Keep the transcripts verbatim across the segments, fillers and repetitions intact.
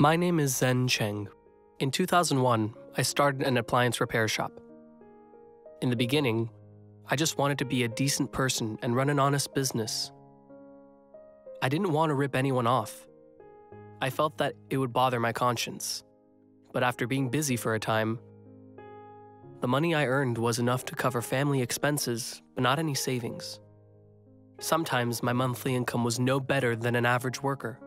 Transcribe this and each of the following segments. My name is Zhen Cheng. In two thousand one, I started an appliance repair shop. In the beginning, I just wanted to be a decent person and run an honest business. I didn't want to rip anyone off. I felt that it would bother my conscience. But after being busy for a time, the money I earned was enough to cover family expenses, but not any savings. Sometimes my monthly income was no better than an average worker.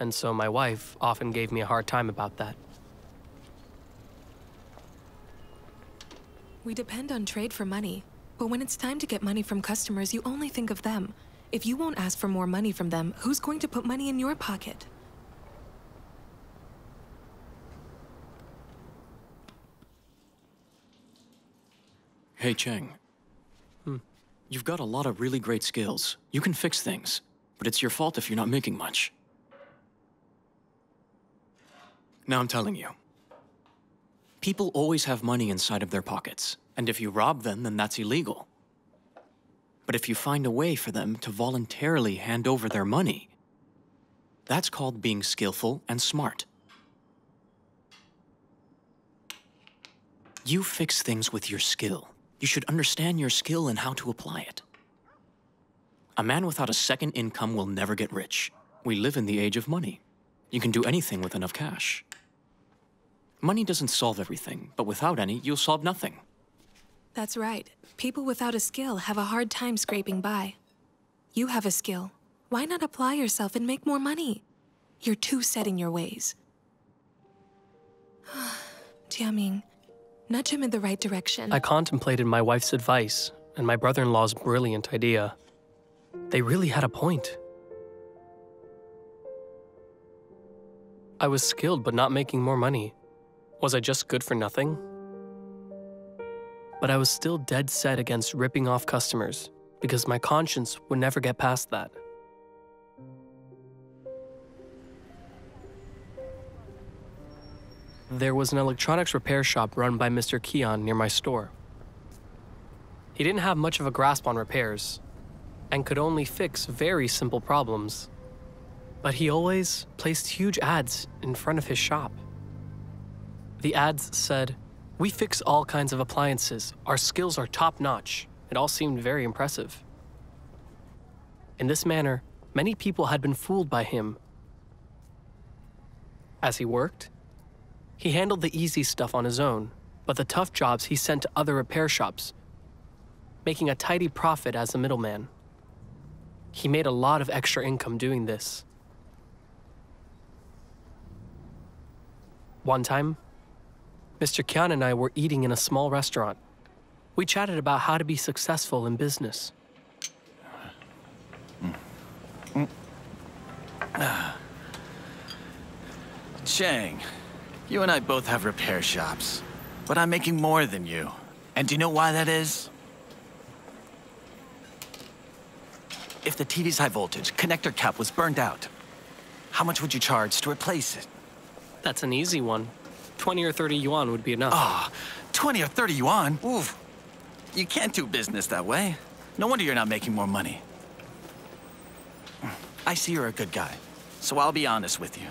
And so my wife often gave me a hard time about that. We depend on trade for money, but when it's time to get money from customers, you only think of them. If you won't ask for more money from them, who's going to put money in your pocket? Hey, Cheng. Hmm. You've got a lot of really great skills. You can fix things, but it's your fault if you're not making much. Now I'm telling you. People always have money inside of their pockets, and if you rob them, then that's illegal. But if you find a way for them to voluntarily hand over their money, that's called being skillful and smart. You fix things with your skill. You should understand your skill and how to apply it. A man without a second income will never get rich. We live in the age of money. You can do anything with enough cash. Money doesn't solve everything, but without any, you'll solve nothing. That's right. People without a skill have a hard time scraping by. You have a skill. Why not apply yourself and make more money? You're too set in your ways. Tianming, nudge him in the right direction. I contemplated my wife's advice and my brother-in-law's brilliant idea. They really had a point. I was skilled but not making more money. Was I just good for nothing? But I was still dead set against ripping off customers, because my conscience would never get past that. There was an electronics repair shop run by Mister Keon near my store. He didn't have much of a grasp on repairs, and could only fix very simple problems. But he always placed huge ads in front of his shop. The ads said, "We fix all kinds of appliances. Our skills are top-notch." It all seemed very impressive. In this manner, many people had been fooled by him. As he worked, he handled the easy stuff on his own, but the tough jobs he sent to other repair shops, making a tidy profit as a middleman. He made a lot of extra income doing this. One time, Mister Qian and I were eating in a small restaurant. We chatted about how to be successful in business. Mm. Mm. Ah. Cheng, you and I both have repair shops, but I'm making more than you. And do you know why that is? If the T V's high voltage connector cap was burned out, how much would you charge to replace it? That's an easy one. twenty or thirty yuan would be enough. Ah, oh, twenty or thirty yuan? Oof. You can't do business that way. No wonder you're not making more money. I see you're a good guy, so I'll be honest with you.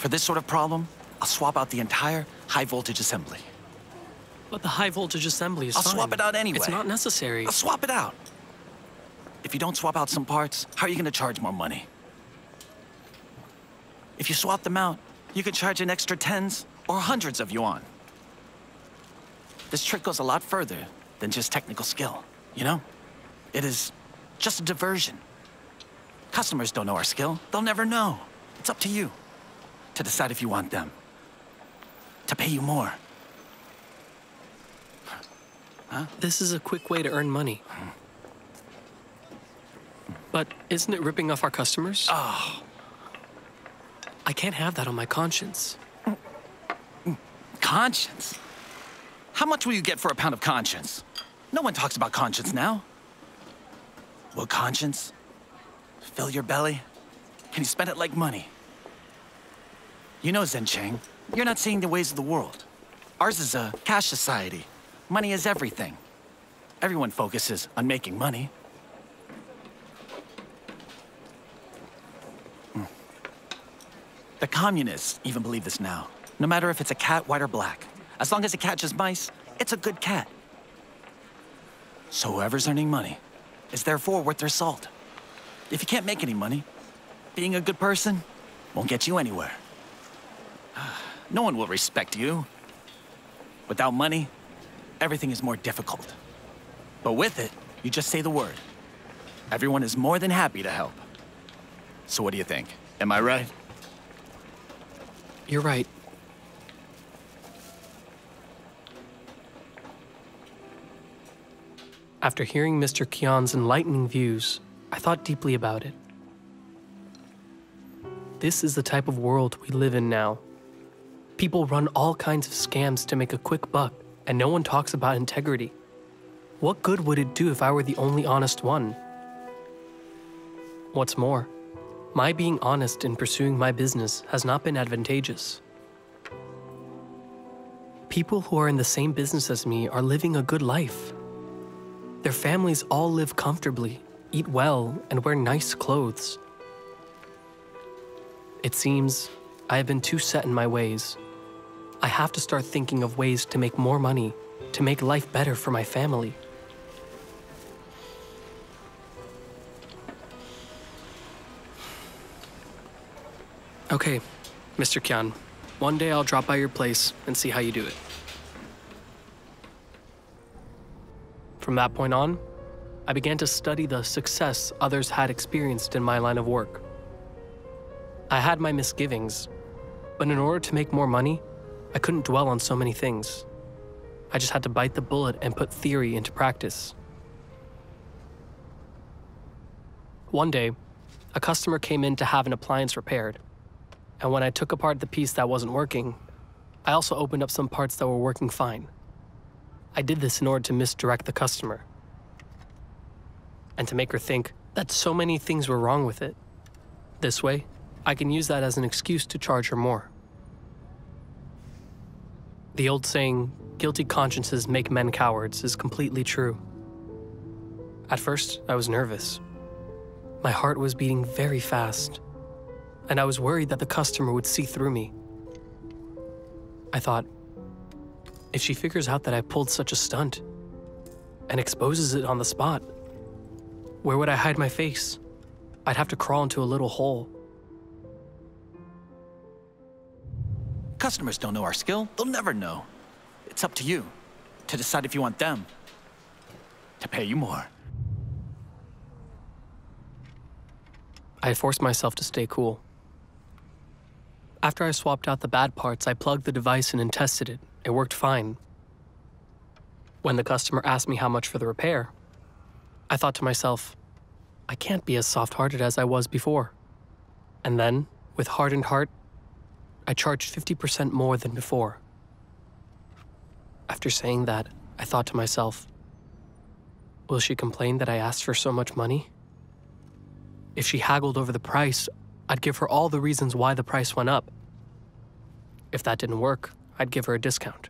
For this sort of problem, I'll swap out the entire high voltage assembly. But the high voltage assembly is I'll fine. Swap it out anyway. It's not necessary. I'll swap it out. If you don't swap out some parts, how are you going to charge more money? If you swap them out, you could charge an extra tens or hundreds of yuan. This trick goes a lot further than just technical skill, you know? It is just a diversion. Customers don't know our skill. They'll never know. It's up to you to decide if you want them to pay you more. Huh? This is a quick way to earn money. But isn't it ripping off our customers? Oh. I can't have that on my conscience. Conscience? How much will you get for a pound of conscience? No one talks about conscience now. Will conscience fill your belly? Can you spend it like money? You know, Zhen Cheng, you're not seeing the ways of the world. Ours is a cash society. Money is everything. Everyone focuses on making money. The communists even believe this now. No matter if it's a cat, white or black. As long as it catches mice, it's a good cat. So whoever's earning money is therefore worth their salt. If you can't make any money, being a good person won't get you anywhere. No one will respect you. Without money, everything is more difficult. But with it, you just say the word. Everyone is more than happy to help. So what do you think? Am I right? You're right. After hearing Mister Qian's enlightening views, I thought deeply about it. This is the type of world we live in now. People run all kinds of scams to make a quick buck, and no one talks about integrity. What good would it do if I were the only honest one? What's more, my being honest in pursuing my business has not been advantageous. People who are in the same business as me are living a good life. Their families all live comfortably, eat well, and wear nice clothes. It seems I have been too set in my ways. I have to start thinking of ways to make more money, to make life better for my family. Okay, Mister Qian, one day I'll drop by your place and see how you do it. From that point on, I began to study the success others had experienced in my line of work. I had my misgivings, but in order to make more money, I couldn't dwell on so many things. I just had to bite the bullet and put theory into practice. One day, a customer came in to have an appliance repaired, and when I took apart the piece that wasn't working, I also opened up some parts that were working fine. I did this in order to misdirect the customer and to make her think that so many things were wrong with it. This way, I can use that as an excuse to charge her more. The old saying, guilty consciences make men cowards, is completely true. At first, I was nervous. My heart was beating very fast, and I was worried that the customer would see through me. I thought, if she figures out that I pulled such a stunt and exposes it on the spot, where would I hide my face? I'd have to crawl into a little hole. Customers don't know our skill. They'll never know. It's up to you to decide if you want them to pay you more. I forced myself to stay cool. After I swapped out the bad parts, I plugged the device in and tested it. It worked fine. When the customer asked me how much for the repair, I thought to myself, I can't be as soft-hearted as I was before. And then, with hardened heart, I charged fifty percent more than before. After saying that, I thought to myself, will she complain that I asked for so much money? If she haggled over the price, I'd give her all the reasons why the price went up. If that didn't work, I'd give her a discount.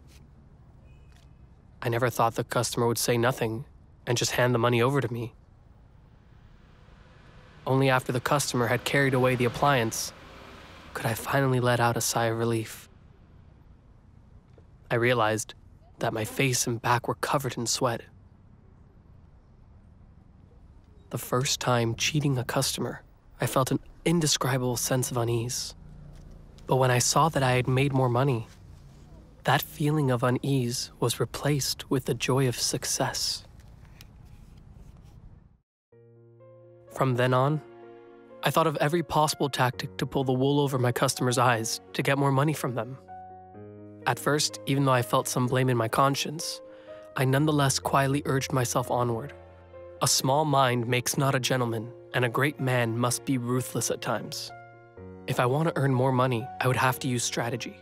I never thought the customer would say nothing and just hand the money over to me. Only after the customer had carried away the appliance could I finally let out a sigh of relief. I realized that my face and back were covered in sweat. The first time cheating a customer, I felt an indescribable sense of unease. But when I saw that I had made more money, that feeling of unease was replaced with the joy of success. From then on, I thought of every possible tactic to pull the wool over my customers' eyes to get more money from them. At first, even though I felt some blame in my conscience, I nonetheless quietly urged myself onward. A small mind makes not a gentleman, and a great man must be ruthless at times. If I want to earn more money, I would have to use strategy.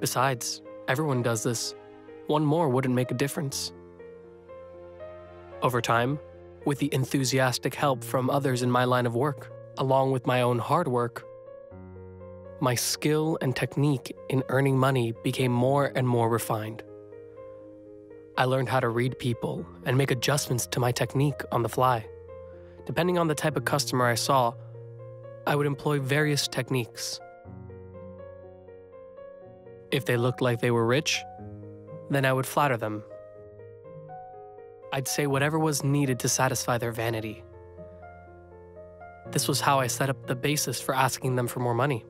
Besides, everyone does this. One more wouldn't make a difference. Over time, with the enthusiastic help from others in my line of work, along with my own hard work, my skill and technique in earning money became more and more refined. I learned how to read people and make adjustments to my technique on the fly. Depending on the type of customer I saw, I would employ various techniques, If they looked like they were rich, then I would flatter them. I'd say whatever was needed to satisfy their vanity. This was how I set up the basis for asking them for more money.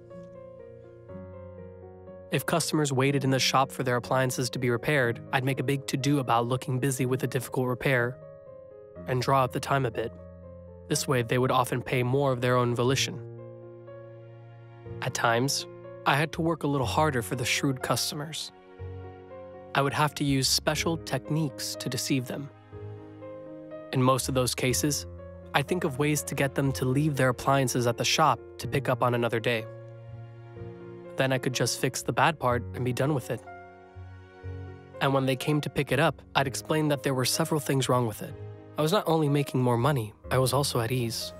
If customers waited in the shop for their appliances to be repaired, I'd make a big to-do about looking busy with a difficult repair and draw out the time a bit. This way, they would often pay more of their own volition. At times, I had to work a little harder for the shrewd customers. I would have to use special techniques to deceive them. In most of those cases, I'd think of ways to get them to leave their appliances at the shop to pick up on another day. Then I could just fix the bad part and be done with it. And when they came to pick it up, I'd explain that there were several things wrong with it. I was not only making more money, I was also at ease.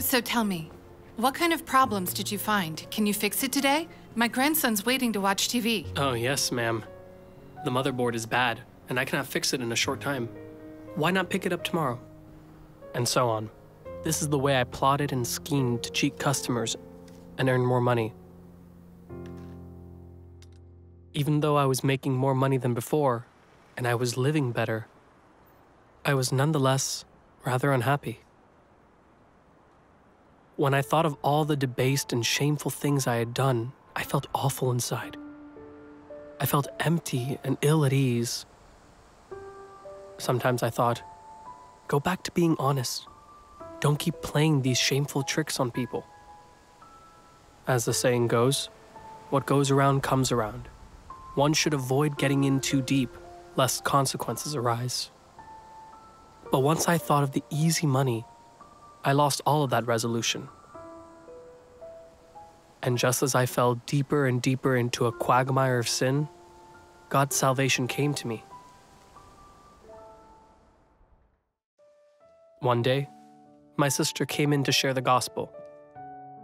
So tell me, what kind of problems did you find? Can you fix it today? My grandson's waiting to watch T V. Oh yes, ma'am. The motherboard is bad, and I cannot fix it in a short time. Why not pick it up tomorrow? And so on. This is the way I plotted and schemed to cheat customers and earn more money. Even though I was making more money than before, and I was living better, I was nonetheless rather unhappy. When I thought of all the debased and shameful things I had done, I felt awful inside. I felt empty and ill at ease. Sometimes I thought, go back to being honest. Don't keep playing these shameful tricks on people. As the saying goes, what goes around comes around. One should avoid getting in too deep, lest consequences arise. But once I thought of the easy money, I lost all of that resolution. And just as I fell deeper and deeper into a quagmire of sin, God's salvation came to me. One day, my sister came in to share the gospel.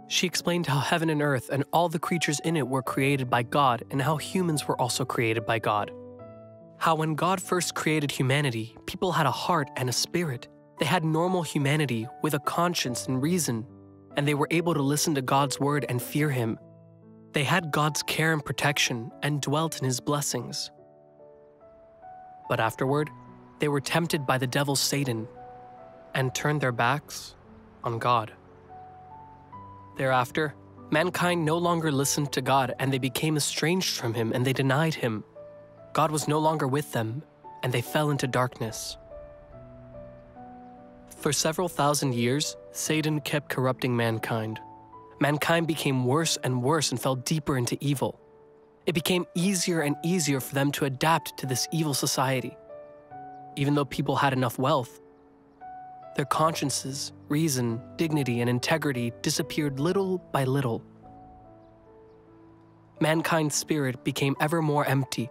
She explained how heaven and earth and all the creatures in it were created by God, and how humans were also created by God. How when God first created humanity, people had a heart and a spirit. They had normal humanity with a conscience and reason, and they were able to listen to God's word and fear Him. They had God's care and protection and dwelt in His blessings. But afterward, they were tempted by the devil Satan and turned their backs on God. Thereafter, mankind no longer listened to God, and they became estranged from Him, and they denied Him. God was no longer with them, and they fell into darkness. For several thousand years, Satan kept corrupting mankind. Mankind became worse and worse and fell deeper into evil. It became easier and easier for them to adapt to this evil society. Even though people had enough wealth, their consciences, reason, dignity, and integrity disappeared little by little. Mankind's spirit became ever more empty,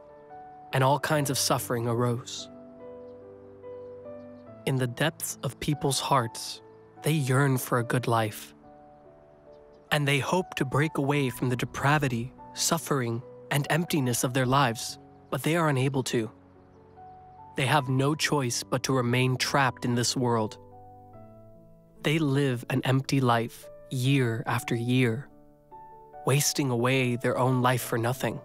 and all kinds of suffering arose. In the depths of people's hearts, they yearn for a good life, and they hope to break away from the depravity, suffering, and emptiness of their lives, but they are unable to. They have no choice but to remain trapped in this world. They live an empty life, year after year, wasting away their own life for nothing.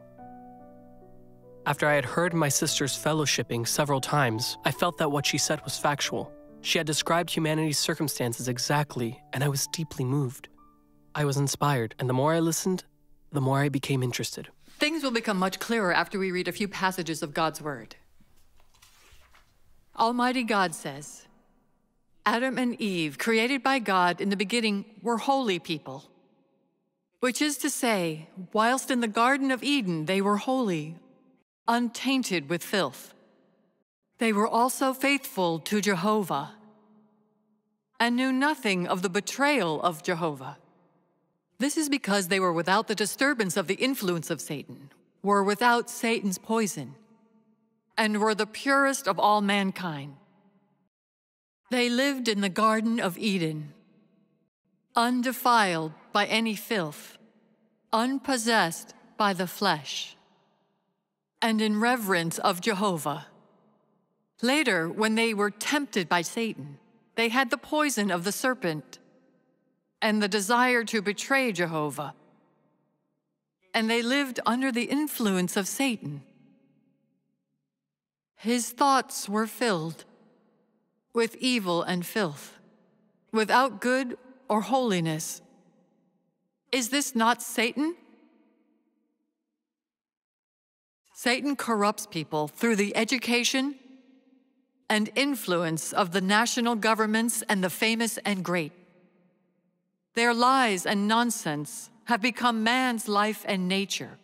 After I had heard my sister's fellowshipping several times, I felt that what she said was factual. She had described humanity's circumstances exactly, and I was deeply moved. I was inspired, and the more I listened, the more I became interested. Things will become much clearer after we read a few passages of God's Word. Almighty God says, Adam and Eve, created by God in the beginning, were holy people. Which is to say, whilst in the Garden of Eden, they were holy, untainted with filth. They were also faithful to Jehovah and knew nothing of the betrayal of Jehovah. This is because they were without the disturbance of the influence of Satan, were without Satan's poison, and were the purest of all mankind. They lived in the Garden of Eden, undefiled by any filth, unpossessed by the flesh, and in reverence of Jehovah. Later, when they were tempted by Satan, they had the poison of the serpent and the desire to betray Jehovah. and they lived under the influence of Satan. His thoughts were filled with evil and filth, without good or holiness. Is this not Satan? Satan corrupts people through the education and influence of the national governments and the famous and great. Their lies and nonsense have become man's life and nature.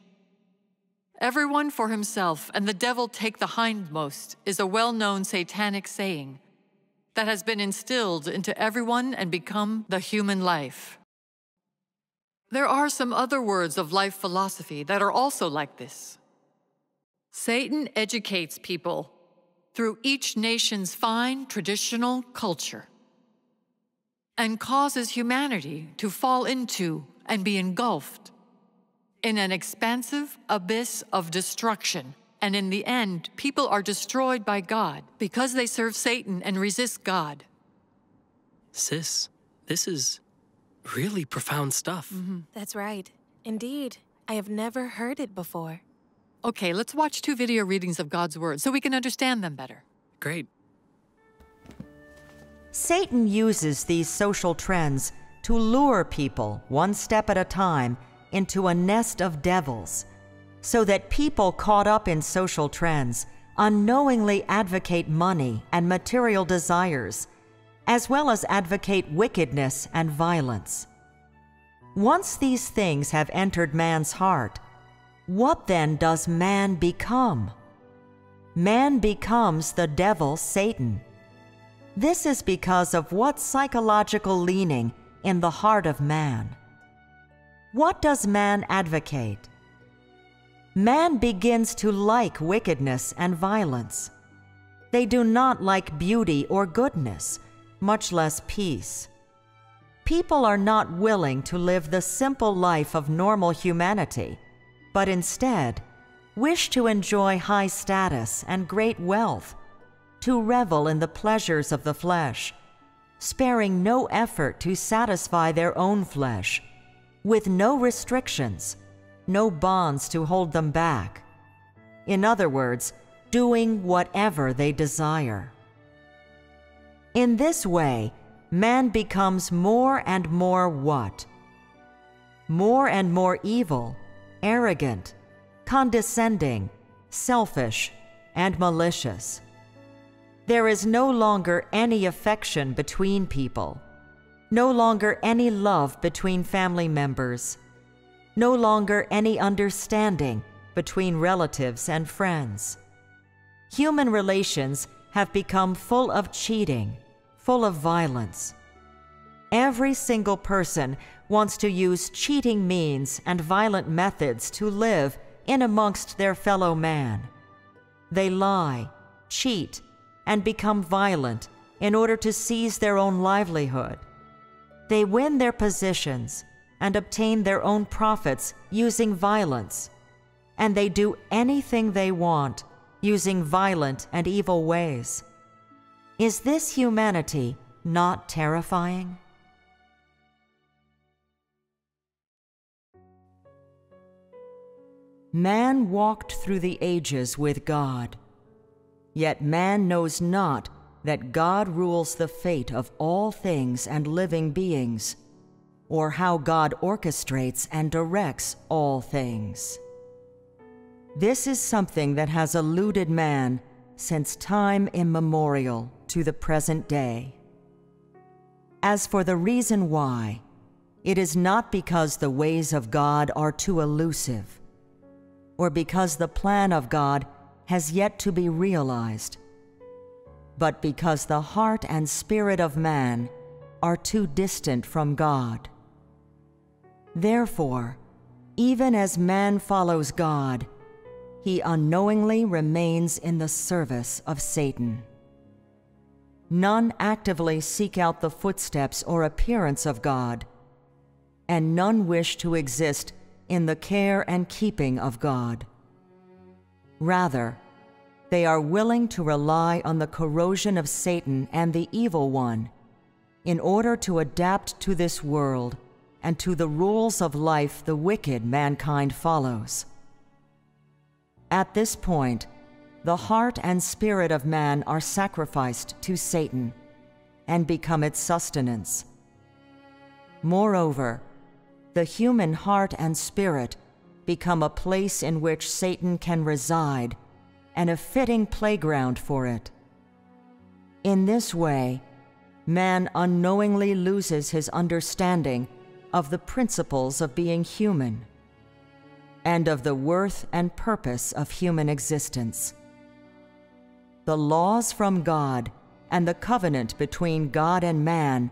Everyone for himself and the devil take the hindmost is a well-known satanic saying that has been instilled into everyone and become the human life. There are some other words of life philosophy that are also like this. Satan educates people through each nation's fine traditional culture and causes humanity to fall into and be engulfed in an expansive abyss of destruction. And in the end, people are destroyed by God because they serve Satan and resist God. Sis, this is really profound stuff. Mm-hmm. That's right. Indeed, I have never heard it before. Okay, let's watch two video readings of God's Word so we can understand them better. Great. Satan uses these social trends to lure people, one step at a time, into a nest of devils, so that people caught up in social trends unknowingly advocate money and material desires, as well as advocate wickedness and violence. Once these things have entered man's heart, what then does man become? Man becomes the devil, Satan. This is because of what psychological leaning in the heart of man. What does man advocate? Man begins to like wickedness and violence. They do not like beauty or goodness, much less peace. People are not willing to live the simple life of normal humanity, but instead wish to enjoy high status and great wealth, to revel in the pleasures of the flesh, sparing no effort to satisfy their own flesh, with no restrictions, no bonds to hold them back. In other words, doing whatever they desire. In this way, man becomes more and more what? More and more evil, arrogant, condescending, selfish, and malicious. There is no longer any affection between people, no longer any love between family members, no longer any understanding between relatives and friends. Human relations have become full of cheating, full of violence. Every single person wants to use cheating means and violent methods to live in amongst their fellow man. They lie, cheat, and become violent in order to seize their own livelihood. They win their positions and obtain their own profits using violence, and they do anything they want using violent and evil ways. Is this humanity not terrifying? Man walked through the ages with God, yet man knows not that God rules the fate of all things and living beings, or how God orchestrates and directs all things. This is something that has eluded man since time immemorial to the present day. As for the reason why, it is not because the ways of God are too elusive, or because the plan of God has yet to be realized, but because the heart and spirit of man are too distant from God. Therefore, even as man follows God, he unknowingly remains in the service of Satan. None actively seek out the footsteps or appearance of God, and none wish to exist in the care and keeping of God. Rather, they are willing to rely on the corrosion of Satan and the evil one in order to adapt to this world and to the rules of life the wicked mankind follows. At this point, the heart and spirit of man are sacrificed to Satan and become its sustenance. Moreover, the human heart and spirit become a place in which Satan can reside and a fitting playground for it. In this way, man unknowingly loses his understanding of the principles of being human and of the worth and purpose of human existence. The laws from God and the covenant between God and man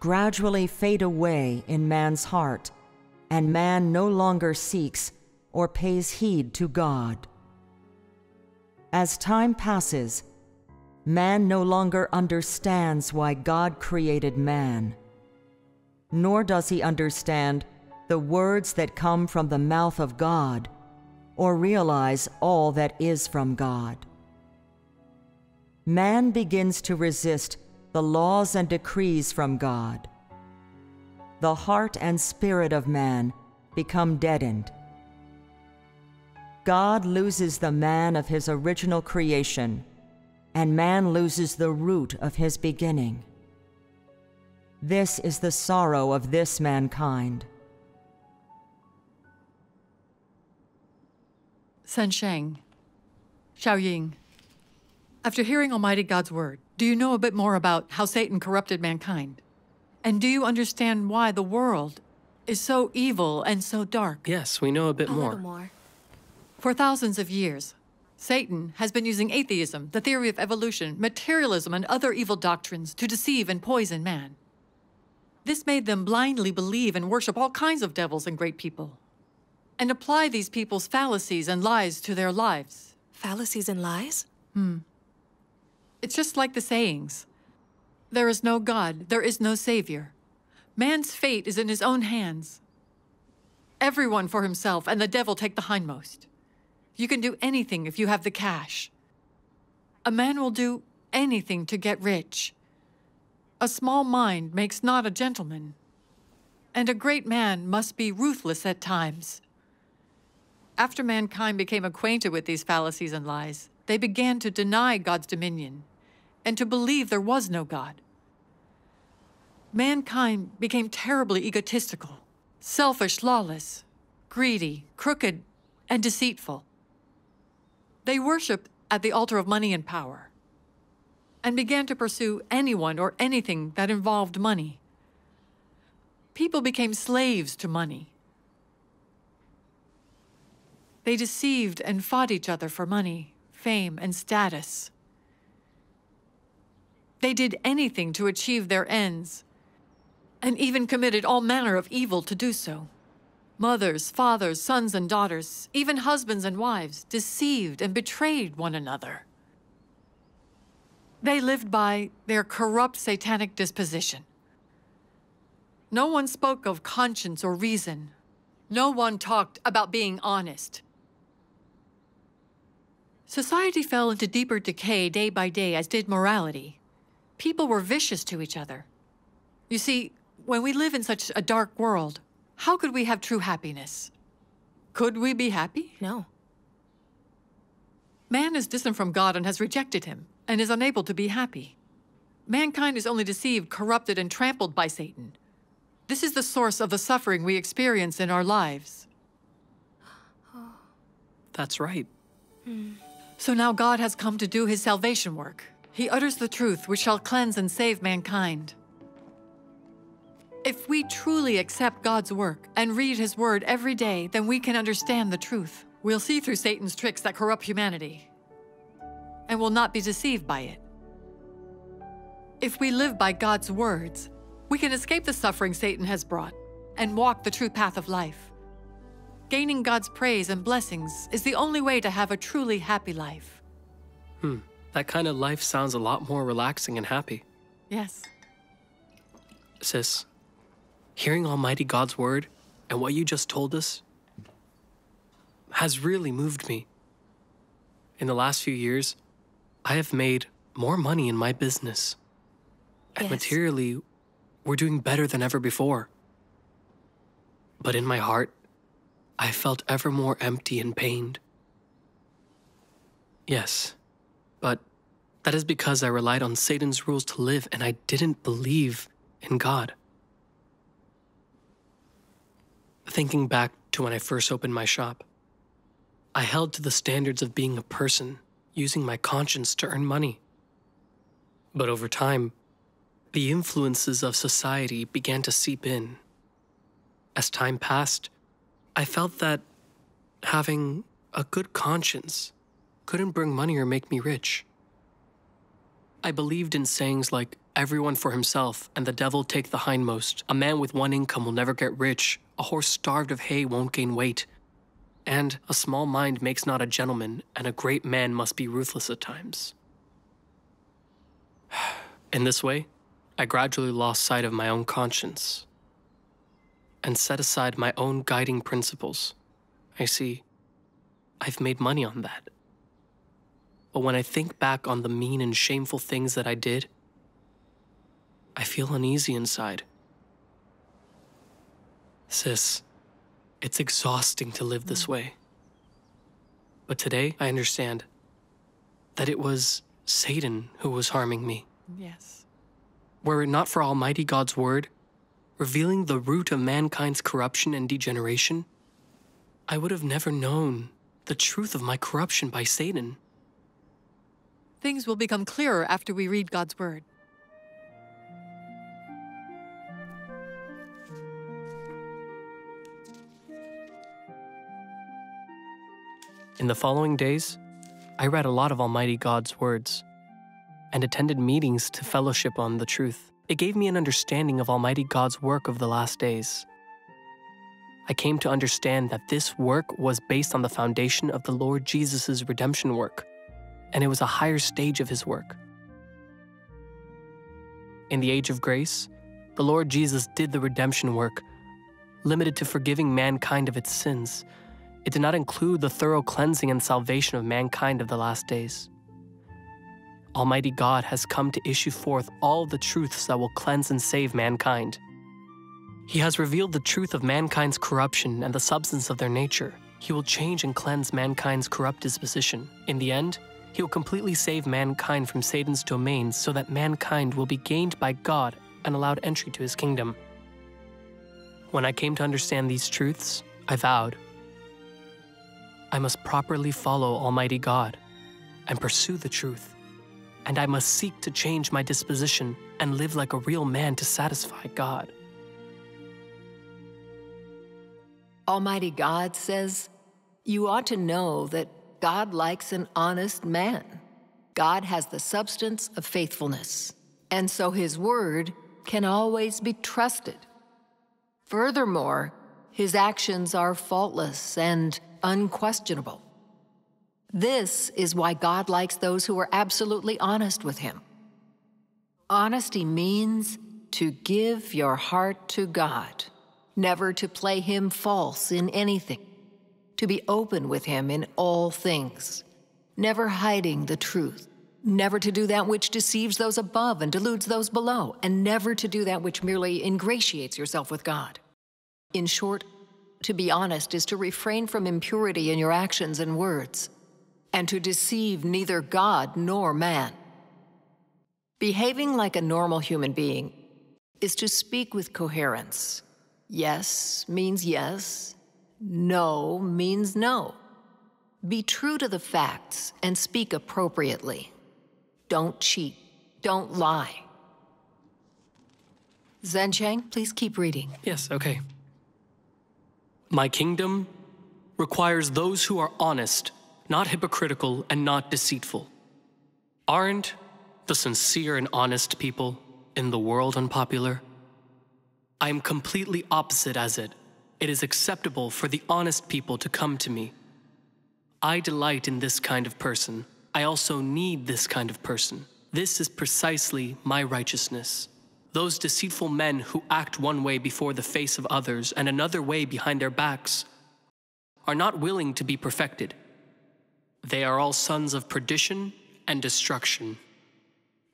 gradually fade away in man's heart, and man no longer seeks or pays heed to God. As time passes, man no longer understands why God created man, nor does he understand the words that come from the mouth of God or realize all that is from God. Man begins to resist the laws and decrees from God. The heart and spirit of man become deadened. God loses the man of his original creation, and man loses the root of his beginning. This is the sorrow of this mankind. Sun Sheng, Xiao Ying, after hearing Almighty God's word, do you know a bit more about how Satan corrupted mankind? And do you understand why the world is so evil and so dark? Yes, we know a bit more. A little more. For thousands of years, Satan has been using atheism, the theory of evolution, materialism, and other evil doctrines to deceive and poison man. This made them blindly believe and worship all kinds of devils and great people, and apply these people's fallacies and lies to their lives. Fallacies and lies? Hmm. It's just like the sayings. There is no God, there is no Savior. Man's fate is in his own hands. Everyone for himself, and the devil take the hindmost. You can do anything if you have the cash. A man will do anything to get rich. A small mind makes not a gentleman, and a great man must be ruthless at times. After mankind became acquainted with these fallacies and lies, they began to deny God's dominion and to believe there was no God. Mankind became terribly egotistical, selfish, lawless, greedy, crooked, and deceitful. They worship at the altar of money and power, and began to pursue anyone or anything that involved money. People became slaves to money. They deceived and fought each other for money, fame, and status. They did anything to achieve their ends, and even committed all manner of evil to do so. Mothers, fathers, sons and daughters, even husbands and wives, deceived and betrayed one another. They lived by their corrupt satanic disposition. No one spoke of conscience or reason. No one talked about being honest. Society fell into deeper decay day by day, as did morality. People were vicious to each other. You see, when we live in such a dark world, how could we have true happiness? Could we be happy? No. Man is distant from God and has rejected him, and is unable to be happy. Mankind is only deceived, corrupted, and trampled by Satan. This is the source of the suffering we experience in our lives. That's right. Mm. So now God has come to do his salvation work. He utters the truth which shall cleanse and save mankind. If we truly accept God's work and read his word every day, then we can understand the truth. We'll see through Satan's tricks that corrupt humanity, and will not be deceived by it. If we live by God's words, we can escape the suffering Satan has brought and walk the true path of life. Gaining God's praise and blessings is the only way to have a truly happy life. Hmm, that kind of life sounds a lot more relaxing and happy. Yes. Sis, hearing Almighty God's word and what you just told us has really moved me. In the last few years, I have made more money in my business. Yes. And materially, we're doing better than ever before. But in my heart, I felt ever more empty and pained. Yes, but that is because I relied on Satan's rules to live, and I didn't believe in God. Thinking back to when I first opened my shop, I held to the standards of being a person, using my conscience to earn money. But over time, the influences of society began to seep in. As time passed, I felt that having a good conscience couldn't bring money or make me rich. I believed in sayings like, everyone for himself and the devil take the hindmost, a man with one income will never get rich, a horse starved of hay won't gain weight, and a small mind makes not a gentleman, and a great man must be ruthless at times. In this way, I gradually lost sight of my own conscience and set aside my own guiding principles. I see, I've made money on that. But when I think back on the mean and shameful things that I did, I feel uneasy inside. Sis, it's exhausting to live this way. But today, I understand that it was Satan who was harming me. Yes. Were it not for Almighty God's word, revealing the root of mankind's corruption and degeneration, I would have never known the truth of my corruption by Satan. Things will become clearer after we read God's word. In the following days, I read a lot of Almighty God's words and attended meetings to fellowship on the truth. It gave me an understanding of Almighty God's work of the last days. I came to understand that this work was based on the foundation of the Lord Jesus' redemption work, and it was a higher stage of his work. In the Age of Grace, the Lord Jesus did the redemption work, limited to forgiving mankind of its sins. It did not include the thorough cleansing and salvation of mankind of the last days. Almighty God has come to issue forth all the truths that will cleanse and save mankind. He has revealed the truth of mankind's corruption and the substance of their nature. He will change and cleanse mankind's corrupt disposition. In the end, he will completely save mankind from Satan's domains so that mankind will be gained by God and allowed entry to his kingdom. When I came to understand these truths, I vowed, I must properly follow Almighty God and pursue the truth, and I must seek to change my disposition and live like a real man to satisfy God. Almighty God says, you ought to know that God likes an honest man. God has the substance of faithfulness, and so his word can always be trusted. Furthermore, his actions are faultless and unquestionable. This is why God likes those who are absolutely honest with him. Honesty means to give your heart to God, never to play him false in anything, to be open with him in all things, never hiding the truth, never to do that which deceives those above and deludes those below, and never to do that which merely ingratiates yourself with God. In short, to be honest is to refrain from impurity in your actions and words, and to deceive neither God nor man. Behaving like a normal human being is to speak with coherence. Yes means yes, no means no. Be true to the facts and speak appropriately. Don't cheat, don't lie. Zhen Cheng, please keep reading. Yes, okay. My kingdom requires those who are honest, not hypocritical and not deceitful. Aren't the sincere and honest people in the world unpopular? I am completely opposite as it. It is acceptable for the honest people to come to me. I delight in this kind of person. I also need this kind of person. This is precisely my righteousness. Those deceitful men who act one way before the face of others and another way behind their backs are not willing to be perfected. They are all sons of perdition and destruction.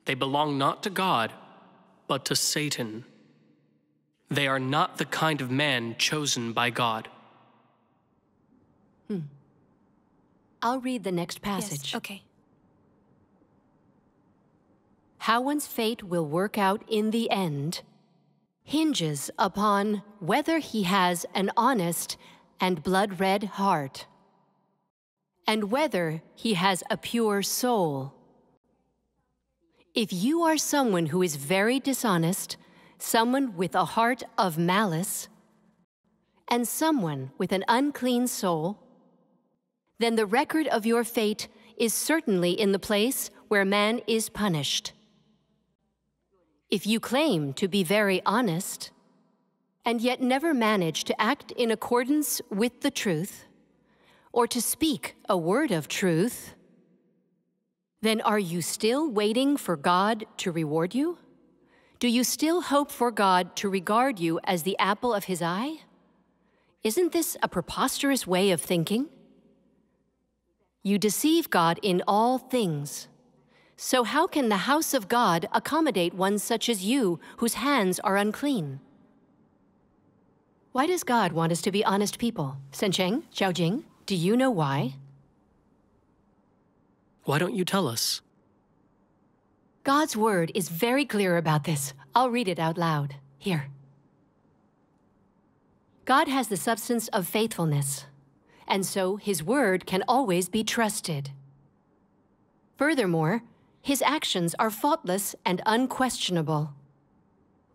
They belong not to God, but to Satan. They are not the kind of man chosen by God. Hmm. I'll read the next passage. Yes, okay. How one's fate will work out in the end hinges upon whether he has an honest and blood-red heart, and whether he has a pure soul. If you are someone who is very dishonest, someone with a heart of malice, and someone with an unclean soul, then the record of your fate is certainly in the place where man is punished. If you claim to be very honest, and yet never manage to act in accordance with the truth, or to speak a word of truth, then are you still waiting for God to reward you? Do you still hope for God to regard you as the apple of his eye? Isn't this a preposterous way of thinking? You deceive God in all things. So how can the house of God accommodate one such as you, whose hands are unclean? Why does God want us to be honest people? Shencheng, Xiao Jing, do you know why? Why don't you tell us? God's word is very clear about this. I'll read it out loud. Here. God has the substance of faithfulness, and so his word can always be trusted. Furthermore, his actions are faultless and unquestionable.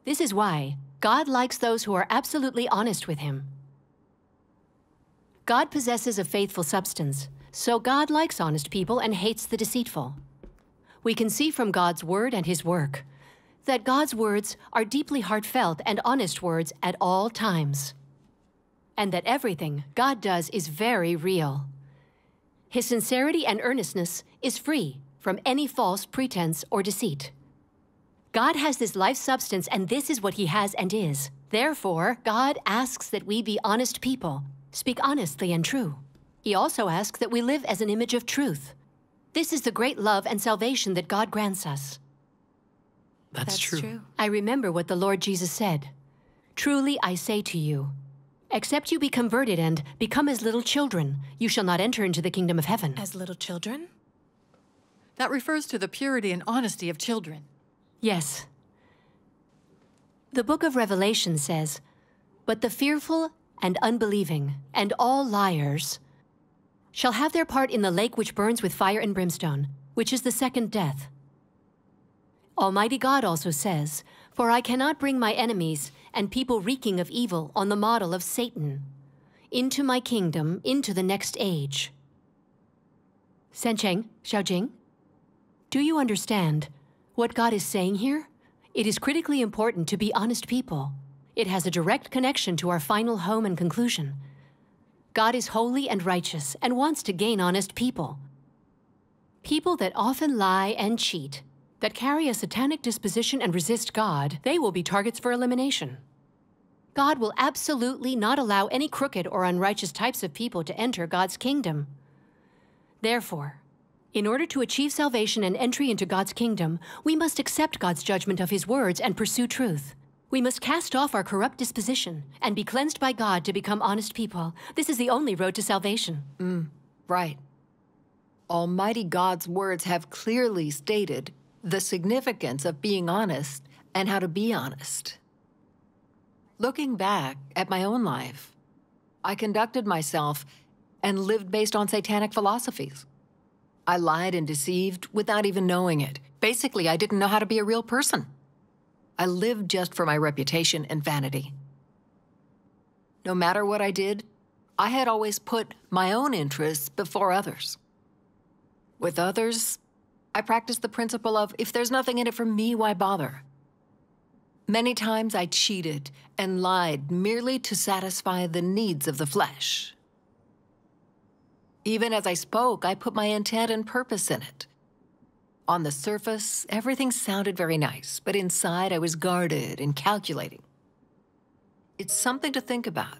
This is why God likes those who are absolutely honest with him. God possesses a faithful substance, so God likes honest people and hates the deceitful. We can see from God's word and his work that God's words are deeply heartfelt and honest words at all times, and that everything God does is very real. His sincerity and earnestness is free from any false pretense or deceit. God has this life substance, and this is what he has and is. Therefore, God asks that we be honest people, speak honestly and true. He also asks that we live as an image of truth. This is the great love and salvation that God grants us. That's, That's true. true. I remember what the Lord Jesus said. Truly I say to you, except you be converted and become as little children, you shall not enter into the kingdom of heaven. As little children? That refers to the purity and honesty of children. Yes. The book of Revelation says, "But the fearful and unbelieving and all liars shall have their part in the lake which burns with fire and brimstone, which is the second death." Almighty God also says, "For I cannot bring my enemies and people reeking of evil on the model of Satan into my kingdom, into the next age." Shencheng, Xiao Jing, do you understand what God is saying here? It is critically important to be honest people. It has a direct connection to our final home and conclusion. God is holy and righteous and wants to gain honest people. People that often lie and cheat, that carry a satanic disposition and resist God, they will be targets for elimination. God will absolutely not allow any crooked or unrighteous types of people to enter God's kingdom. Therefore, in order to achieve salvation and entry into God's kingdom, we must accept God's judgment of his words and pursue truth. We must cast off our corrupt disposition and be cleansed by God to become honest people. This is the only road to salvation. Mm, right. Almighty God's words have clearly stated the significance of being honest and how to be honest. Looking back at my own life, I conducted myself and lived based on satanic philosophies. I lied and deceived without even knowing it. Basically, I didn't know how to be a real person. I lived just for my reputation and vanity. No matter what I did, I had always put my own interests before others. With others, I practiced the principle of, if there's nothing in it for me, why bother? Many times I cheated and lied merely to satisfy the needs of the flesh. Even as I spoke, I put my intent and purpose in it. On the surface, everything sounded very nice, but inside I was guarded and calculating. It's something to think about,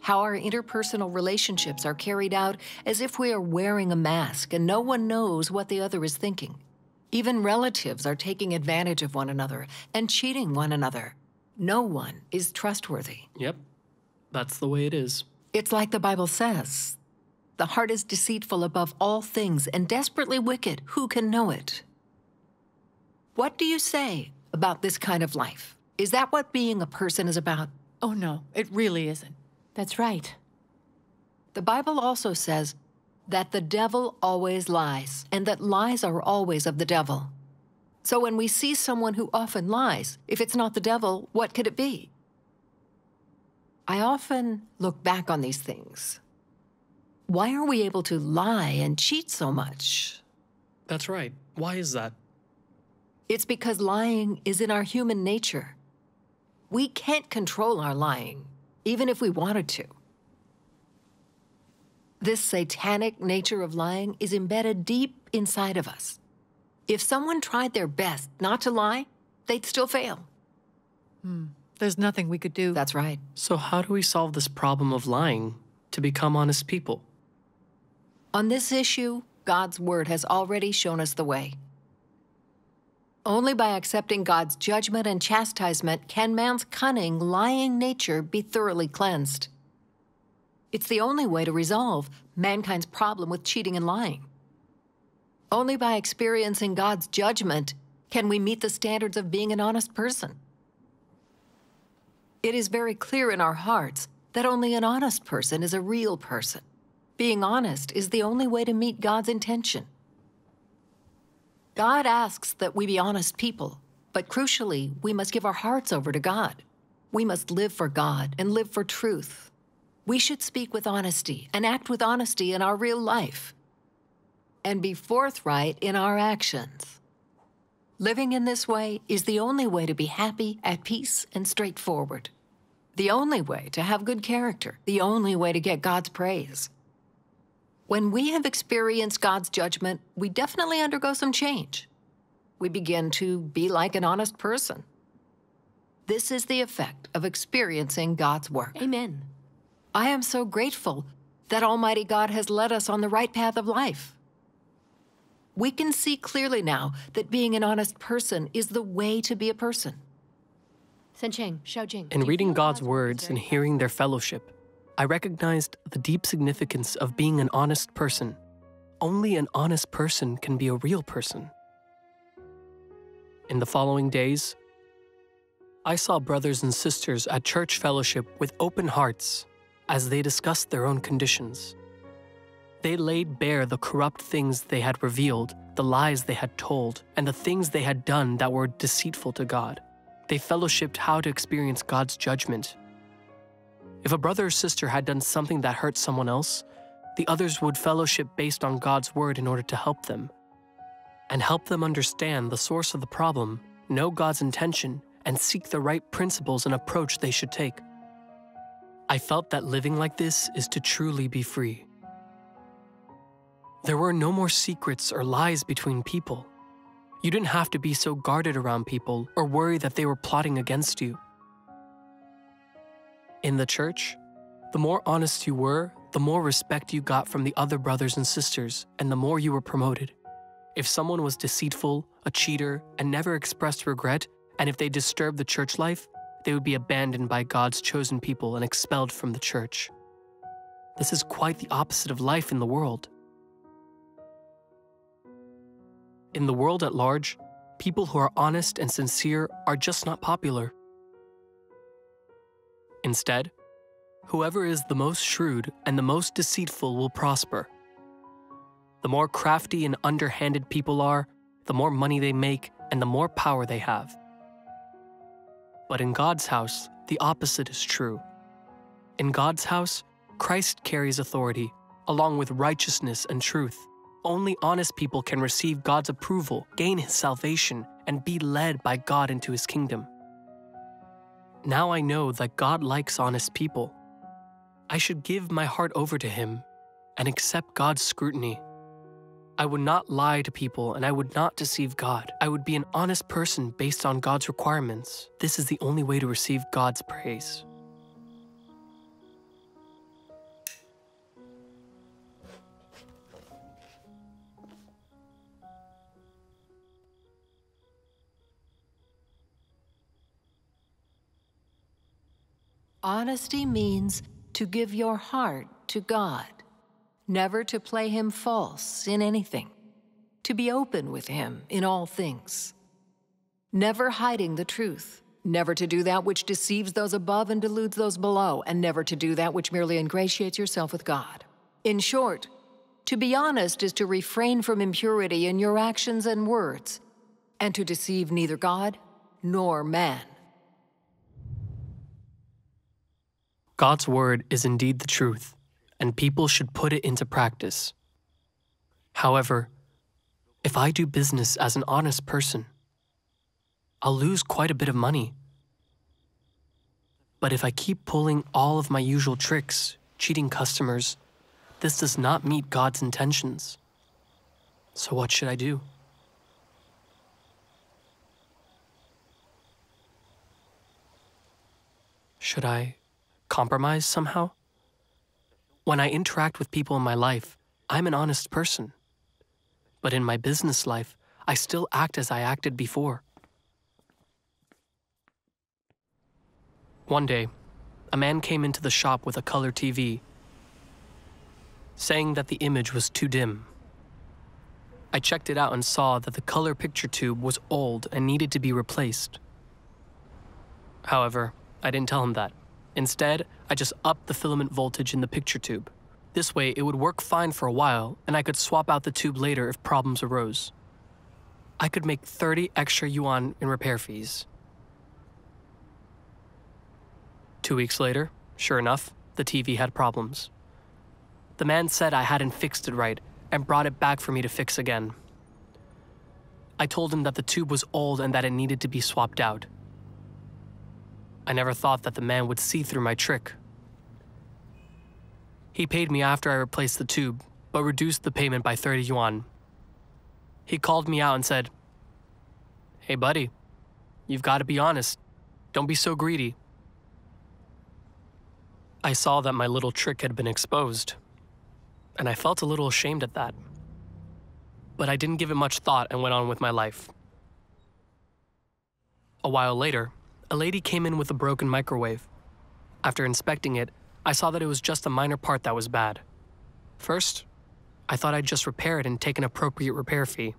how our interpersonal relationships are carried out as if we are wearing a mask and no one knows what the other is thinking. Even relatives are taking advantage of one another and cheating one another No one is trustworthy. Yep. That's the way it is. It's like the Bible says, the heart is deceitful above all things and desperately wicked. Who can know it? What do you say about this kind of life? Is that what being a person is about? Oh no, it really isn't. That's right. The Bible also says that the devil always lies and that lies are always of the devil. So when we see someone who often lies, if it's not the devil, what could it be? I often look back on these things. Why are we able to lie and cheat so much? That's right. Why is that? It's because lying is in our human nature. We can't control our lying, even if we wanted to. This satanic nature of lying is embedded deep inside of us. If someone tried their best not to lie, they'd still fail. Hmm. There's nothing we could do. That's right. So how do we solve this problem of lying to become honest people? On this issue, God's word has already shown us the way. Only by accepting God's judgment and chastisement can man's cunning, lying nature be thoroughly cleansed. It's the only way to resolve mankind's problem with cheating and lying. Only by experiencing God's judgment can we meet the standards of being an honest person. It is very clear in our hearts that only an honest person is a real person. Being honest is the only way to meet God's intention. God asks that we be honest people, but crucially, we must give our hearts over to God. We must live for God and live for truth. We should speak with honesty and act with honesty in our real life and be forthright in our actions. Living in this way is the only way to be happy, at peace, and straightforward. The only way to have good character. The only way to get God's praise. When we have experienced God's judgment, we definitely undergo some change. We begin to be like an honest person. This is the effect of experiencing God's work. Amen. I am so grateful that Almighty God has led us on the right path of life. We can see clearly now that being an honest person is the way to be a person. Shencheng, Xiao Jing. In reading God's words and hearing their fellowship, I recognized the deep significance of being an honest person. Only an honest person can be a real person. In the following days, I saw brothers and sisters at church fellowship with open hearts as they discussed their own conditions. They laid bare the corrupt things they had revealed, the lies they had told, and the things they had done that were deceitful to God. They fellowshipped how to experience God's judgment. If a brother or sister had done something that hurt someone else, the others would fellowship based on God's word in order to help them, and help them understand the source of the problem, know God's intention, and seek the right principles and approach they should take. I felt that living like this is to truly be free. There were no more secrets or lies between people. You didn't have to be so guarded around people or worry that they were plotting against you. In the church, the more honest you were, the more respect you got from the other brothers and sisters, and the more you were promoted. If someone was deceitful, a cheater, and never expressed regret, and if they disturbed the church life, they would be abandoned by God's chosen people and expelled from the church. This is quite the opposite of life in the world. In the world at large, people who are honest and sincere are just not popular. Instead, whoever is the most shrewd and the most deceitful will prosper. The more crafty and underhanded people are, the more money they make and the more power they have. But in God's house, the opposite is true. In God's house, Christ carries authority, along with righteousness and truth. Only honest people can receive God's approval, gain His salvation, and be led by God into His kingdom. Now I know that God likes honest people. I should give my heart over to Him and accept God's scrutiny. I would not lie to people and I would not deceive God. I would be an honest person based on God's requirements. This is the only way to receive God's praise. Honesty means to give your heart to God, never to play him false in anything, to be open with him in all things, never hiding the truth, never to do that which deceives those above and deludes those below, and never to do that which merely ingratiates yourself with God. In short, to be honest is to refrain from impurity in your actions and words, and to deceive neither God nor man. God's word is indeed the truth, and people should put it into practice. However, if I do business as an honest person, I'll lose quite a bit of money. But if I keep pulling all of my usual tricks, cheating customers, this does not meet God's intentions. So what should I do? Should I compromise somehow? When I interact with people in my life, I'm an honest person. But in my business life, I still act as I acted before. One day, a man came into the shop with a color T V, saying that the image was too dim. I checked it out and saw that the color picture tube was old and needed to be replaced. However, I didn't tell him that. Instead, I just upped the filament voltage in the picture tube. This way, it would work fine for a while, and I could swap out the tube later if problems arose. I could make thirty extra yuan in repair fees. Two weeks later, sure enough, the T V had problems. The man said I hadn't fixed it right and brought it back for me to fix again. I told him that the tube was old and that it needed to be swapped out. I never thought that the man would see through my trick. He paid me after I replaced the tube, but reduced the payment by thirty yuan. He called me out and said, "Hey buddy, you've got to be honest. Don't be so greedy." I saw that my little trick had been exposed, and I felt a little ashamed at that. But I didn't give it much thought and went on with my life. A while later, a lady came in with a broken microwave. After inspecting it, I saw that it was just a minor part that was bad. First, I thought I'd just repair it and take an appropriate repair fee.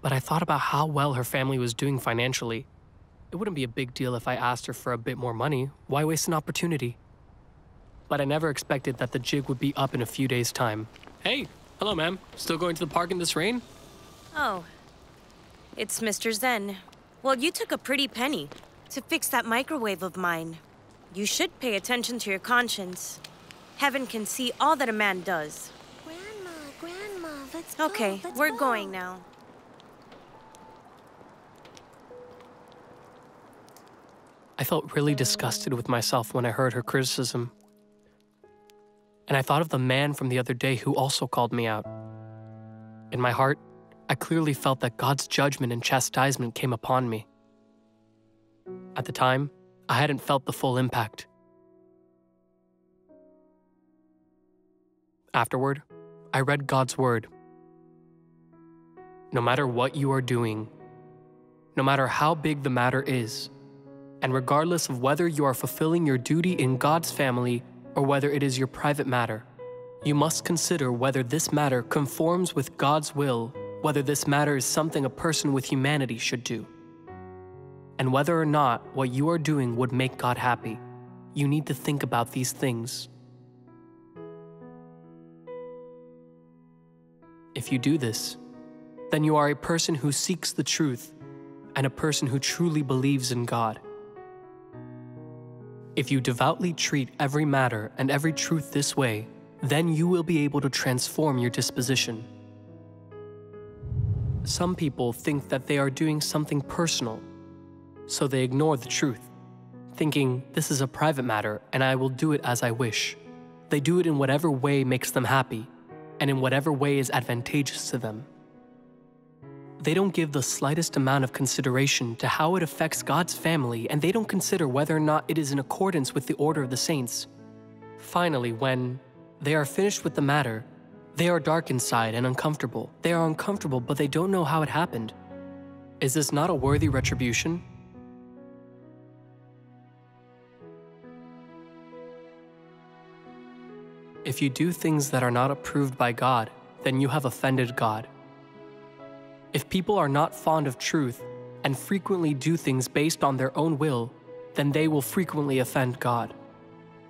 But I thought about how well her family was doing financially. It wouldn't be a big deal if I asked her for a bit more money. Why waste an opportunity? But I never expected that the jig would be up in a few days' time. Hey, hello ma'am. Still going to the park in this rain? Oh, it's Mister Zhen. Well, you took a pretty penny to fix that microwave of mine. You should pay attention to your conscience. Heaven can see all that a man does. Grandma, Grandma, let's go. Okay, let's we're go. going now. I felt really disgusted with myself when I heard her criticism. And I thought of the man from the other day who also called me out. In my heart, I clearly felt that God's judgment and chastisement came upon me. At the time, I hadn't felt the full impact. Afterward, I read God's word. No matter what you are doing, no matter how big the matter is, and regardless of whether you are fulfilling your duty in God's family or whether it is your private matter, you must consider whether this matter conforms with God's will, whether this matter is something a person with humanity should do, and whether or not what you are doing would make God happy. You need to think about these things. If you do this, then you are a person who seeks the truth and a person who truly believes in God. If you devoutly treat every matter and every truth this way, then you will be able to transform your disposition. Some people think that they are doing something personal, so they ignore the truth, thinking, this is a private matter and I will do it as I wish. They do it in whatever way makes them happy and in whatever way is advantageous to them. They don't give the slightest amount of consideration to how it affects God's family, and they don't consider whether or not it is in accordance with the order of the saints. Finally, when they are finished with the matter, they are dark inside and uncomfortable. They are uncomfortable, but they don't know how it happened. Is this not a worthy retribution? If you do things that are not approved by God, then you have offended God. If people are not fond of truth and frequently do things based on their own will, then they will frequently offend God.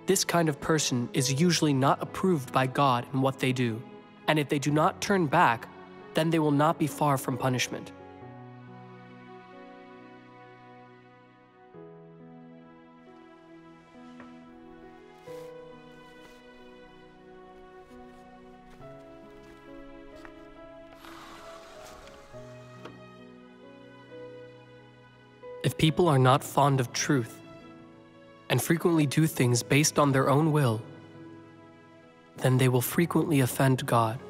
This kind of person is usually not approved by God in what they do, and if they do not turn back, then they will not be far from punishment. If people are not fond of truth and frequently do things based on their own will, then they will frequently offend God.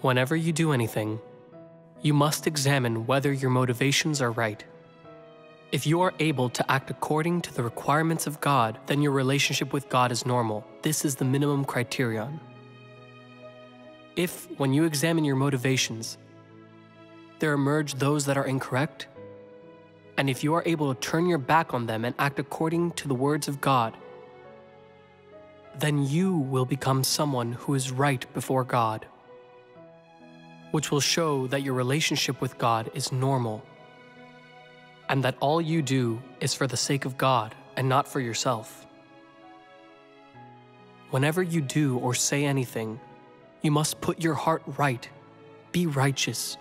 Whenever you do anything, you must examine whether your motivations are right. If you are able to act according to the requirements of God, then your relationship with God is normal. This is the minimum criterion. If, when you examine your motivations, there emerge those that are incorrect, and if you are able to turn your back on them and act according to the words of God, then you will become someone who is right before God, which will show that your relationship with God is normal, and that all you do is for the sake of God and not for yourself. Whenever you do or say anything, you must put your heart right, be righteous,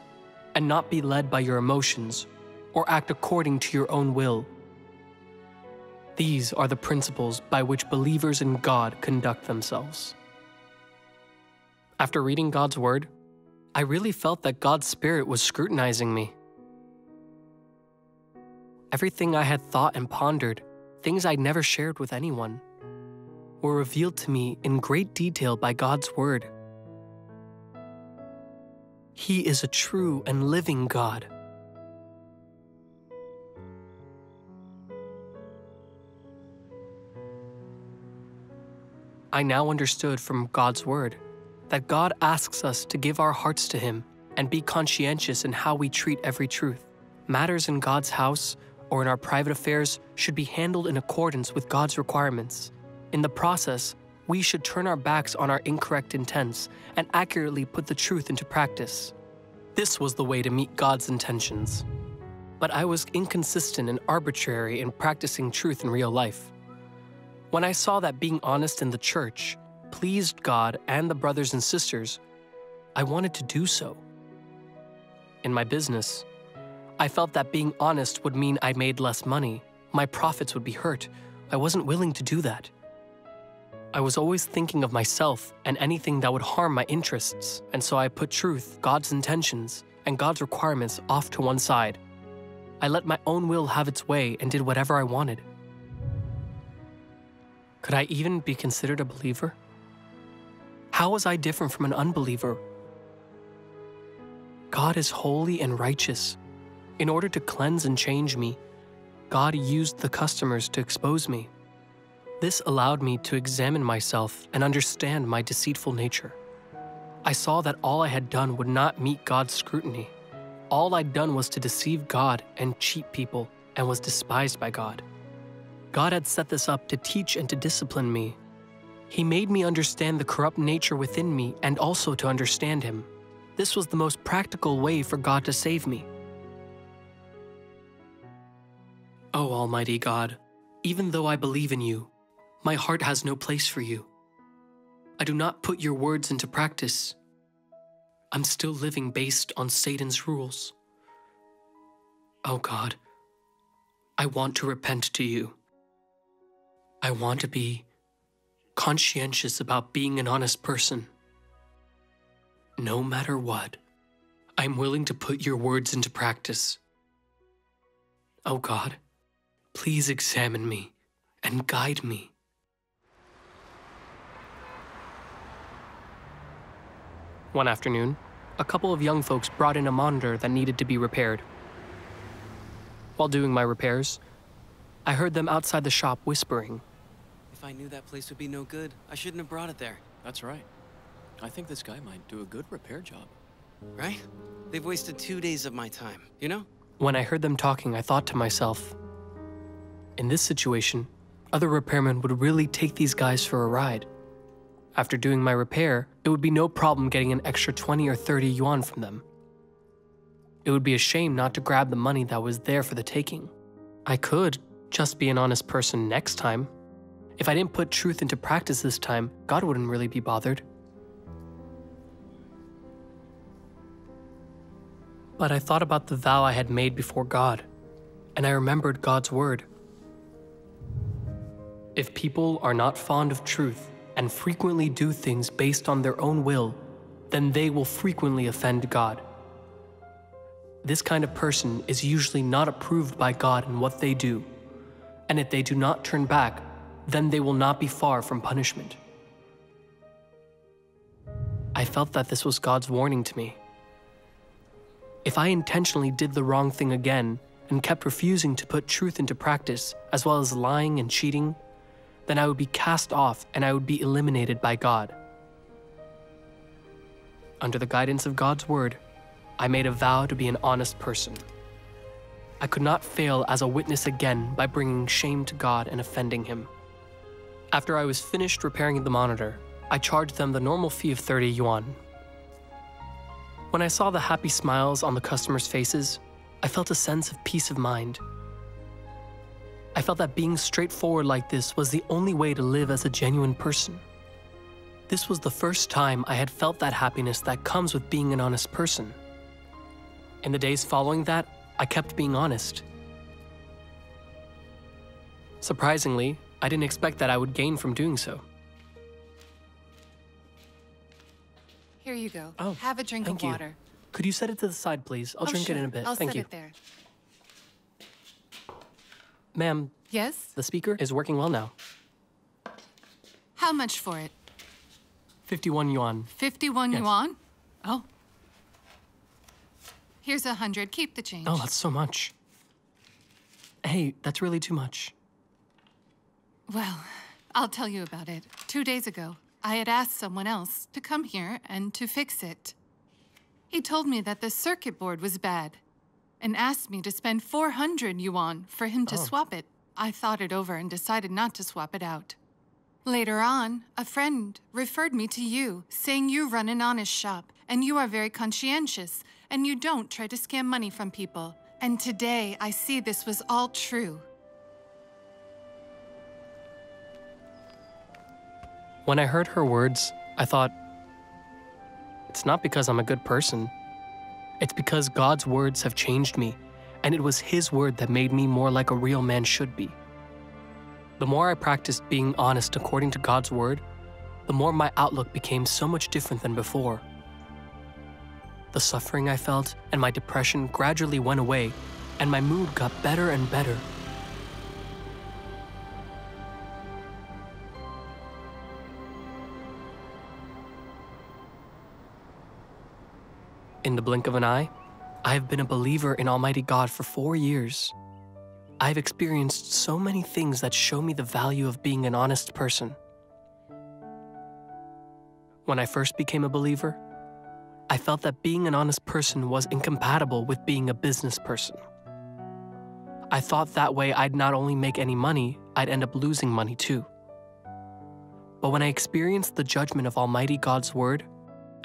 and not be led by your emotions or act according to your own will. These are the principles by which believers in God conduct themselves. After reading God's word, I really felt that God's Spirit was scrutinizing me. Everything I had thought and pondered, things I'd never shared with anyone, were revealed to me in great detail by God's word. He is a true and living God. I now understood from God's word that God asks us to give our hearts to Him and be conscientious in how we treat every truth. Matters in God's house or in our private affairs should be handled in accordance with God's requirements. In the process, we should turn our backs on our incorrect intents and accurately put the truth into practice. This was the way to meet God's intentions. But I was inconsistent and arbitrary in practicing truth in real life. When I saw that being honest in the church pleased God and the brothers and sisters, I wanted to do so. In my business, I felt that being honest would mean I made less money, my profits would be hurt. I wasn't willing to do that. I was always thinking of myself and anything that would harm my interests, and so I put truth, God's intentions, and God's requirements off to one side. I let my own will have its way and did whatever I wanted. Could I even be considered a believer? How was I different from an unbeliever? God is holy and righteous. In order to cleanse and change me, God used the customers to expose me. This allowed me to examine myself and understand my deceitful nature. I saw that all I had done would not meet God's scrutiny. All I'd done was to deceive God and cheat people, and was despised by God. God had set this up to teach and to discipline me. He made me understand the corrupt nature within me and also to understand Him. This was the most practical way for God to save me. O Almighty God, even though I believe in You, my heart has no place for You. I do not put Your words into practice. I'm still living based on Satan's rules. Oh God, I want to repent to You. I want to be conscientious about being an honest person. No matter what, I'm willing to put Your words into practice. Oh God, please examine me and guide me. One afternoon, a couple of young folks brought in a monitor that needed to be repaired. While doing my repairs, I heard them outside the shop whispering. If I knew that place would be no good, I shouldn't have brought it there. That's right. I think this guy might do a good repair job. Right? They've wasted two days of my time, you know? When I heard them talking, I thought to myself, in this situation, other repairmen would really take these guys for a ride. After doing my repair, it would be no problem getting an extra twenty or thirty yuan from them. It would be a shame not to grab the money that was there for the taking. I could just be an honest person next time. If I didn't put truth into practice this time, God wouldn't really be bothered. But I thought about the vow I had made before God, and I remembered God's word. If people are not fond of truth and frequently do things based on their own will, then they will frequently offend God. This kind of person is usually not approved by God in what they do, and if they do not turn back, then they will not be far from punishment. I felt that this was God's warning to me. If I intentionally did the wrong thing again and kept refusing to put truth into practice, as well as lying and cheating, then I would be cast off and I would be eliminated by God. Under the guidance of God's word, I made a vow to be an honest person. I could not fail as a witness again by bringing shame to God and offending him. After I was finished repairing the monitor, I charged them the normal fee of thirty yuan. When I saw the happy smiles on the customers' faces, I felt a sense of peace of mind. I felt that being straightforward like this was the only way to live as a genuine person. This was the first time I had felt that happiness that comes with being an honest person. In the days following that, I kept being honest. Surprisingly, I didn't expect that I would gain from doing so. Here you go. Oh, have a drink of water. You. Could you set it to the side, please? I'll oh, drink sure. it in a bit. I'll thank set you. It there. Ma'am. Yes? The speaker is working well now. How much for it? fifty-one yuan. fifty-one yes. yuan? Oh. Here's a hundred. Keep the change. Oh, that's so much. Hey, that's really too much. Well, I'll tell you about it. Two days ago, I had asked someone else to come here and to fix it. He told me that the circuit board was bad and asked me to spend four hundred yuan for him to oh. swap it. I thought it over and decided not to swap it out. Later on, a friend referred me to you, saying you run an honest shop and you are very conscientious and you don't try to scam money from people. And today, I see this was all true. When I heard her words, I thought, it's not because I'm a good person. It's because God's words have changed me, and it was his word that made me more like a real man should be. The more I practiced being honest according to God's word, the more my outlook became so much different than before. The suffering I felt and my depression gradually went away, and my mood got better and better. In the blink of an eye, I have been a believer in Almighty God for four years. I have experienced so many things that show me the value of being an honest person. When I first became a believer, I felt that being an honest person was incompatible with being a business person. I thought that way I'd not only make any money, I'd end up losing money too. But when I experienced the judgment of Almighty God's word,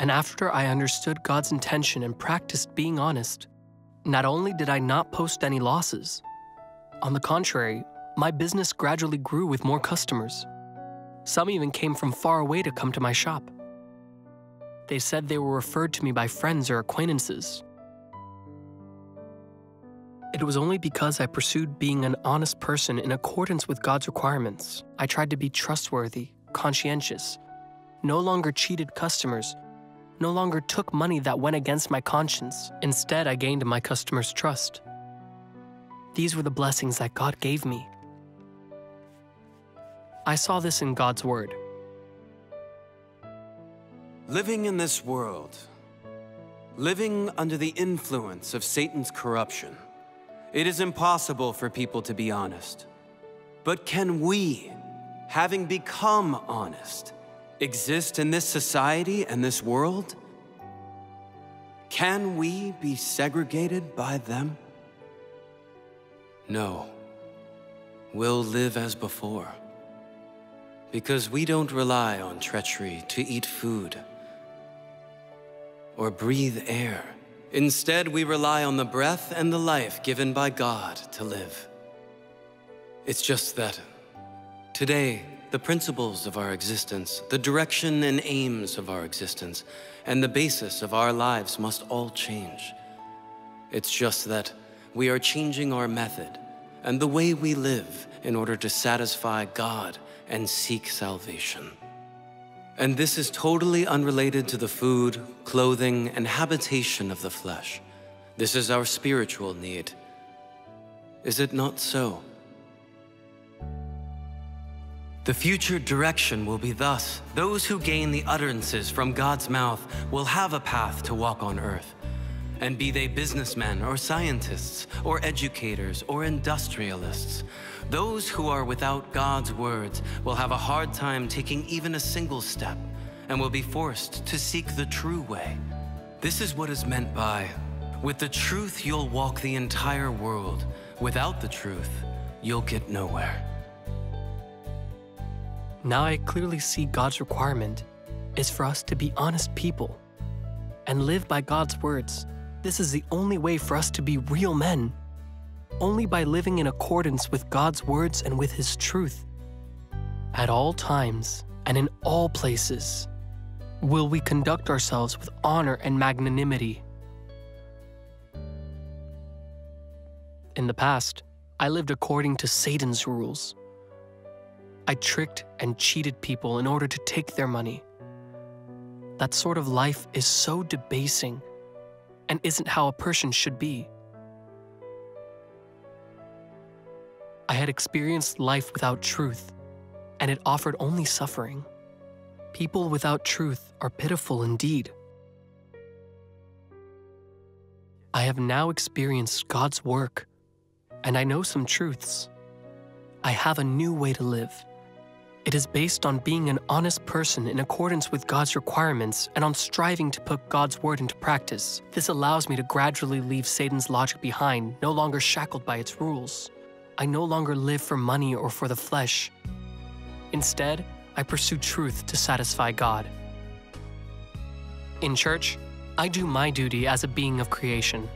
and after I understood God's intention and practiced being honest, not only did I not post any losses, on the contrary, my business gradually grew with more customers. Some even came from far away to come to my shop. They said they were referred to me by friends or acquaintances. It was only because I pursued being an honest person in accordance with God's requirements. I tried to be trustworthy, conscientious, no longer cheated customers, no longer took money that went against my conscience. Instead, I gained my customers' trust. These were the blessings that God gave me. I saw this in God's word. Living in this world, living under the influence of Satan's corruption, it is impossible for people to be honest. But can we, having become honest, exist in this society and this world? Can we be segregated by them? No, will live as before, because we don't rely on treachery to eat food or breathe air. Instead, we rely on the breath and the life given by God to live. It's just that today, the principles of our existence, the direction and aims of our existence, and the basis of our lives must all change. It's just that we are changing our method and the way we live in order to satisfy God and seek salvation. And this is totally unrelated to the food, clothing, and habitation of the flesh. This is our spiritual need. Is it not so? The future direction will be thus. Those who gain the utterances from God's mouth will have a path to walk on earth. And be they businessmen or scientists or educators or industrialists, those who are without God's words will have a hard time taking even a single step and will be forced to seek the true way. This is what is meant by, with the truth you'll walk the entire world. Without the truth, you'll get nowhere. Now I clearly see God's requirement is for us to be honest people and live by God's words. This is the only way for us to be real men. Only by living in accordance with God's words and with His truth. At all times and in all places will we conduct ourselves with honor and magnanimity. In the past, I lived according to Satan's rules. I tricked and cheated people in order to take their money. That sort of life is so debasing and isn't how a person should be. I had experienced life without truth, and it offered only suffering. People without truth are pitiful indeed. I have now experienced God's work, and I know some truths. I have a new way to live. It is based on being an honest person in accordance with God's requirements and on striving to put God's word into practice. This allows me to gradually leave Satan's logic behind, no longer shackled by its rules. I no longer live for money or for the flesh. Instead, I pursue truth to satisfy God. In church, I do my duty as a being of creation.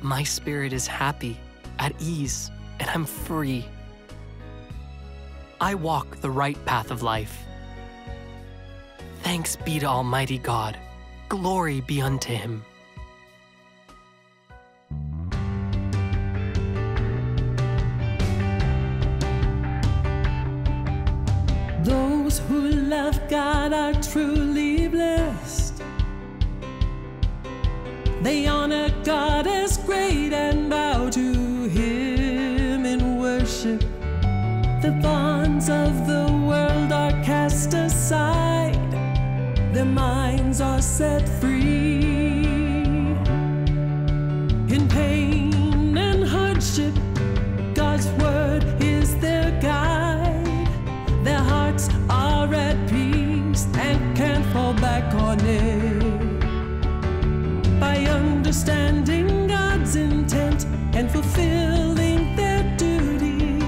My spirit is happy, at ease, and I'm free. I walk the right path of life. Thanks be to Almighty God. Glory be unto Him. Those who love God are truly blessed. They honor God as great and bow to Him in worship. The bonds of the world are cast aside. Their minds are set free. In pain and hardship, God's word is their guide. Their hearts are at peace and can't fall back on it. By understanding God's intent and fulfilling their duty,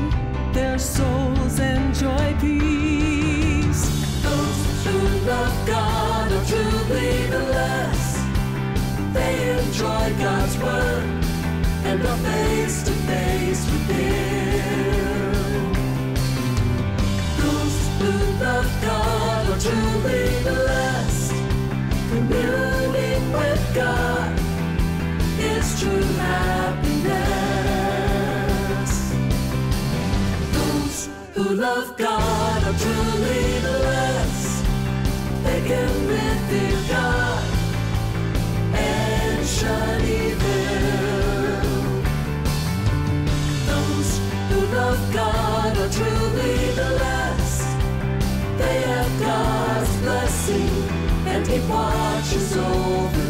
their souls enjoy peace. Those who love God are truly blessed. They enjoy God's word and are face to face with Him. Those who love God are truly blessed. Communing with God is true happiness. Who love God are truly blessed. They can revere God and shun evil. Those who love God are truly blessed. They have God's blessing and He watches over.